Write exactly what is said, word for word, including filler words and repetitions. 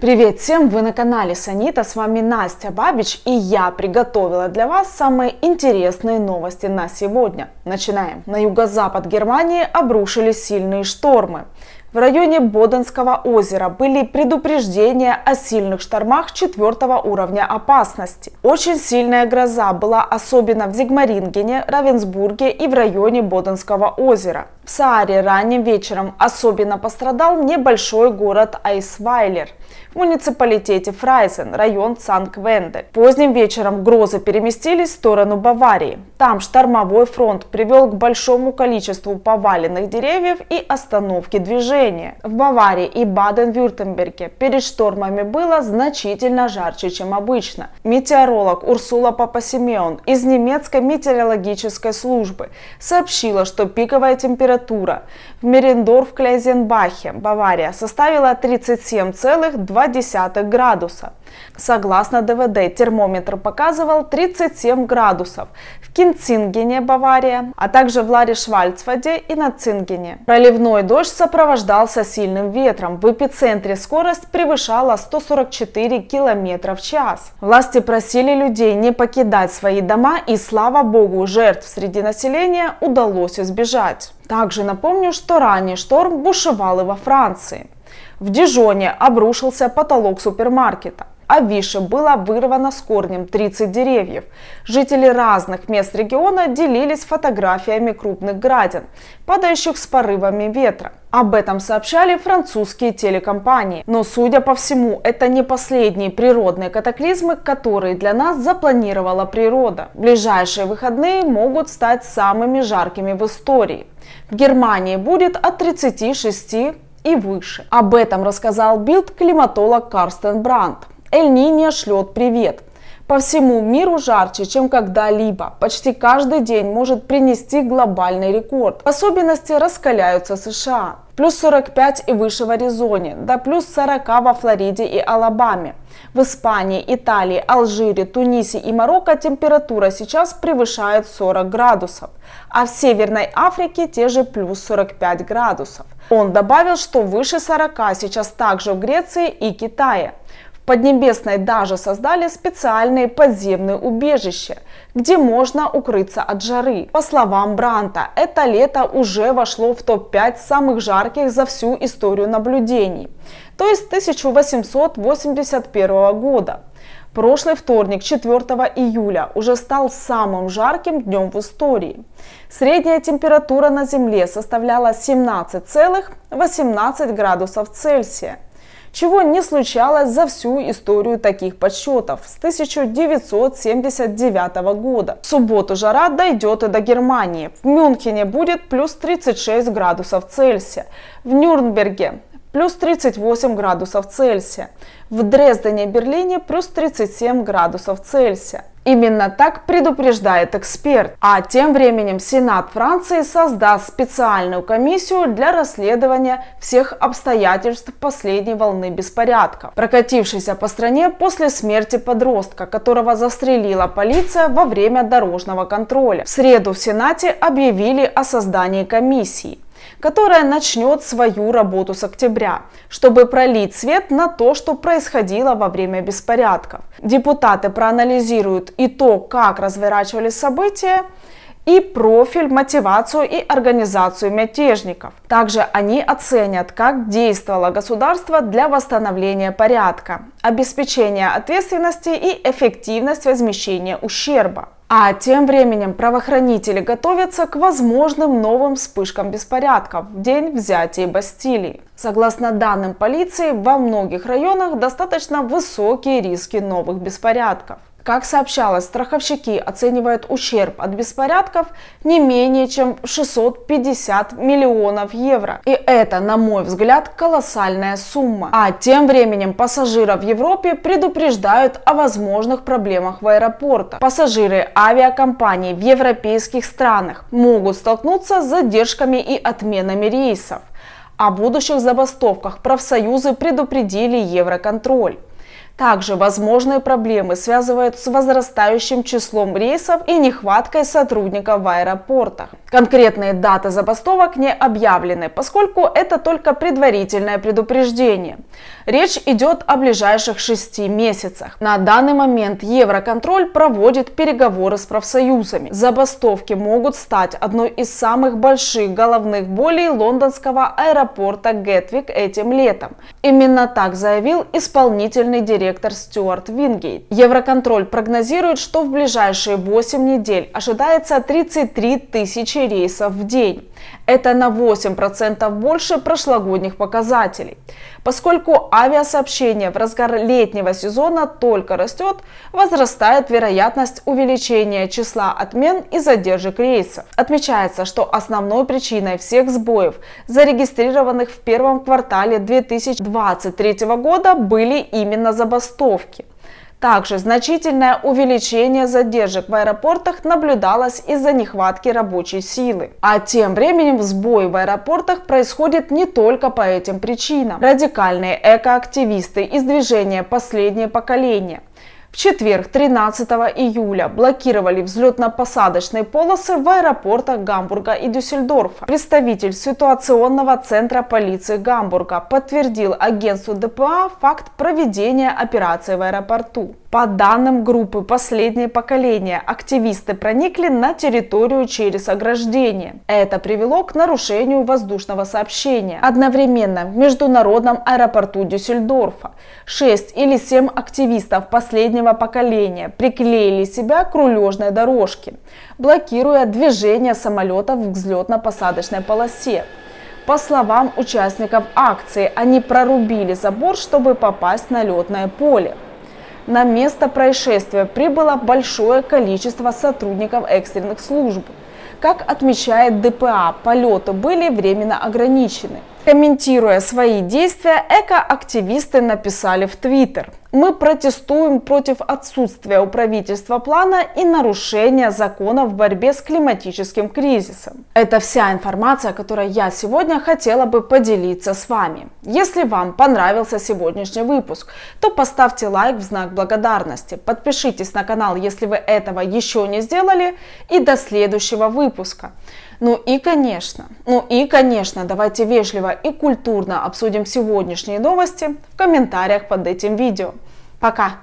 Привет всем! Вы на канале Sonitta, с вами Настя Бабич, и я приготовила для вас самые интересные новости на сегодня. Начинаем. На юго-запад Германии обрушились сильные штормы. В районе Боденского озера были предупреждения о сильных штормах четвёртого уровня опасности. Очень сильная гроза была особенно в Зигмарингене, Равенсбурге и в районе Боденского озера. В Сааре ранним вечером особенно пострадал небольшой город Айсвайлер в муниципалитете Фрайзен, район Сан-Квенде. Поздним вечером грозы переместились в сторону Баварии. Там штормовой фронт привел к большому количеству поваленных деревьев и остановке движения. В Баварии и Баден-Вюртемберге перед штормами было значительно жарче, чем обычно. Метеоролог Урсула Папасимеон из немецкой метеорологической службы сообщила, что пиковая температура в Мерендорф-Клейзенбахе, Бавария, составила тридцать семь целых два десятых градуса. Согласно ДВД, термометр показывал тридцать семь градусов в Кинцингене, Бавария, а также в Ларишвальцваде и на Цингене. Проливной дождь сопровождался сильным ветром. В эпицентре скорость превышала сто сорок четыре километра в час. Власти просили людей не покидать свои дома, и, слава богу, жертв среди населения удалось избежать. Также напомню, что ранее шторм бушевал и во Франции. В Дижоне обрушился потолок супермаркета. А в Више было вырвано с корнем тридцать деревьев. Жители разных мест региона делились фотографиями крупных градин, падающих с порывами ветра. Об этом сообщали французские телекомпании. Но, судя по всему, это не последние природные катаклизмы, которые для нас запланировала природа. Ближайшие выходные могут стать самыми жаркими в истории. В Германии будет от тридцати шести и выше. Об этом рассказал Билд климатолог Карстен Брандт. Эль-Нинья шлет привет. По всему миру жарче, чем когда-либо. Почти каждый день может принести глобальный рекорд. В особенности раскаляются США. Плюс сорок пять и выше в Аризоне, до плюс сорок во Флориде и Алабаме. В Испании, Италии, Алжире, Тунисе и Марокко температура сейчас превышает сорок градусов, а в Северной Африке те же плюс сорок пять градусов. Он добавил, что выше сорока сейчас также в Греции и Китае. В Поднебесной даже создали специальные подземные убежища, где можно укрыться от жары. По словам Брандта, это лето уже вошло в топ пять самых жарких за всю историю наблюдений, то есть тысяча восемьсот восемьдесят первого года. Прошлый вторник, четвёртого июля, уже стал самым жарким днем в истории. Средняя температура на Земле составляла семнадцать целых восемнадцать градусов Цельсия, чего не случалось за всю историю таких подсчетов с тысяча девятьсот семьдесят девятого года. В субботу жара дойдет и до Германии. В Мюнхене будет плюс тридцать шесть градусов Цельсия, в Нюрнберге плюс тридцать восемь градусов Цельсия, в Дрездене и Берлине плюс тридцать семь градусов Цельсия. Именно так предупреждает эксперт. А тем временем Сенат Франции создаст специальную комиссию для расследования всех обстоятельств последней волны беспорядков, прокатившейся по стране после смерти подростка, которого застрелила полиция во время дорожного контроля. В среду в Сенате объявили о создании комиссии, которая начнет свою работу с октября, чтобы пролить свет на то, что происходило во время беспорядков. Депутаты проанализируют и то, как разворачивались события, и профиль, мотивацию и организацию мятежников. Также они оценят, как действовало государство для восстановления порядка, обеспечения ответственности и эффективность возмещения ущерба. А тем временем правоохранители готовятся к возможным новым вспышкам беспорядков в день взятия Бастилии. Согласно данным полиции, во многих районах достаточно высокие риски новых беспорядков. Как сообщалось, страховщики оценивают ущерб от беспорядков не менее чем шестьсот пятьдесят миллионов евро. И это, на мой взгляд, колоссальная сумма. А тем временем пассажиров в Европе предупреждают о возможных проблемах в аэропортах. Пассажиры авиакомпаний в европейских странах могут столкнуться с задержками и отменами рейсов. О будущих забастовках профсоюзы предупредили Евроконтроль. Также возможные проблемы связывают с возрастающим числом рейсов и нехваткой сотрудников в аэропортах. Конкретные даты забастовок не объявлены, поскольку это только предварительное предупреждение. Речь идет о ближайших шести месяцах. На данный момент Евроконтроль проводит переговоры с профсоюзами. Забастовки могут стать одной из самых больших головных болей лондонского аэропорта Гетвик этим летом. Именно так заявил исполнительный директор Стюарт Вингейт. Евроконтроль прогнозирует, что в ближайшие восемь недель ожидается тридцать три тысячи рейсов в день. Это на восемь процентов больше прошлогодних показателей. Поскольку авиасообщение в разгар летнего сезона только растет, возрастает вероятность увеличения числа отмен и задержек рейсов. Отмечается, что основной причиной всех сбоев, зарегистрированных в первом квартале две тысячи двадцать третьего года, были именно забастовки. Также значительное увеличение задержек в аэропортах наблюдалось из-за нехватки рабочей силы. А тем временем сбой в аэропортах происходит не только по этим причинам. Радикальные экоактивисты из движения «Последнее поколение» в четверг, тринадцатого июля, блокировали взлетно-посадочные полосы в аэропортах Гамбурга и Дюссельдорфа. Представитель ситуационного центра полиции Гамбурга подтвердил агентству ДПА факт проведения операции в аэропорту. По данным группы «Последнее поколение», активисты проникли на территорию через ограждение. Это привело к нарушению воздушного сообщения. Одновременно в международном аэропорту Дюссельдорфа шесть или семь активистов «Последнего поколения» приклеили себя к рулежной дорожке, блокируя движение самолетов в взлетно-посадочной полосе. По словам участников акции, они прорубили забор, чтобы попасть на летное поле. На место происшествия прибыло большое количество сотрудников экстренных служб. Как отмечает ДПА, полеты были временно ограничены. Комментируя свои действия, экоактивисты написали в Твиттер: «Мы протестуем против отсутствия у правительства плана и нарушения законов в борьбе с климатическим кризисом». Это вся информация, которую я сегодня хотела бы поделиться с вами. Если вам понравился сегодняшний выпуск, то поставьте лайк в знак благодарности, подпишитесь на канал, если вы этого еще не сделали, и до следующего выпуска. Ну и конечно, ну и конечно, давайте вежливо и культурно обсудим сегодняшние новости в комментариях под этим видео. Пока!